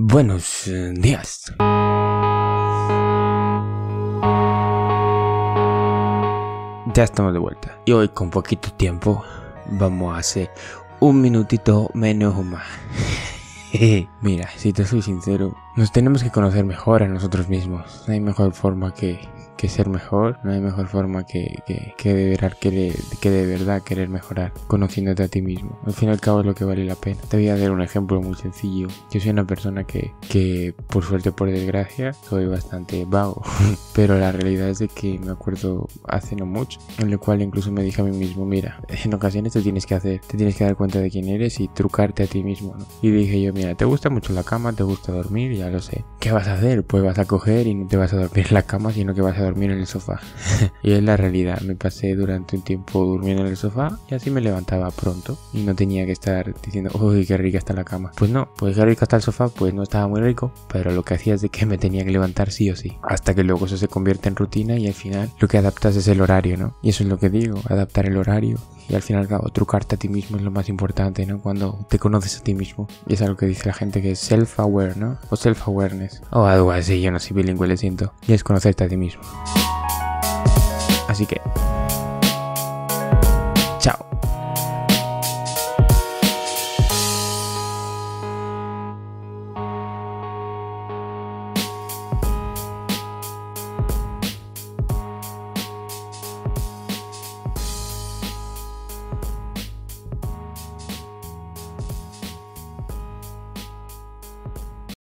Buenos días. Ya estamos de vuelta. Y hoy con poquito tiempo vamos a hacer un minutito menos o más. Mira, si te soy sincero, nos tenemos que conocer mejor a nosotros mismos. No hay mejor forma que ser mejor. No hay mejor forma que de verdad querer mejorar, conociéndote a ti mismo. Al fin y al cabo es lo que vale la pena. Te voy a dar un ejemplo muy sencillo. Yo soy una persona que por suerte o por desgracia, soy bastante vago. Pero la realidad es de que me acuerdo hace no mucho, en lo cual incluso me dije a mí mismo: mira, en ocasiones te tienes que dar cuenta de quién eres y trucarte a ti mismo, ¿no? Y dije yo: mira, te gusta mucho la cama, te gusta dormir, ya lo sé. ¿Qué vas a hacer? Pues vas a coger y no te vas a dormir en la cama, sino que vas a dormir en el sofá. Y es la realidad. Me pasé durante un tiempo durmiendo en el sofá y así me levantaba pronto y no tenía que estar diciendo: uy, qué rica está la cama. Pues no, pues qué rica está el sofá, pues no estaba muy rico, pero lo que hacía es de que me tenía que levantar sí o sí, hasta que luego eso se convierte en rutina y al final lo que adaptas es el horario, ¿no? Y eso es lo que digo, adaptar el horario. Y al final, claro, trucarte a ti mismo es lo más importante, ¿no? Cuando te conoces a ti mismo. Y es algo que dice la gente que es self-aware, ¿no? O self-awareness. O algo así, yo no soy bilingüe, le siento. Y es conocerte a ti mismo. Así que...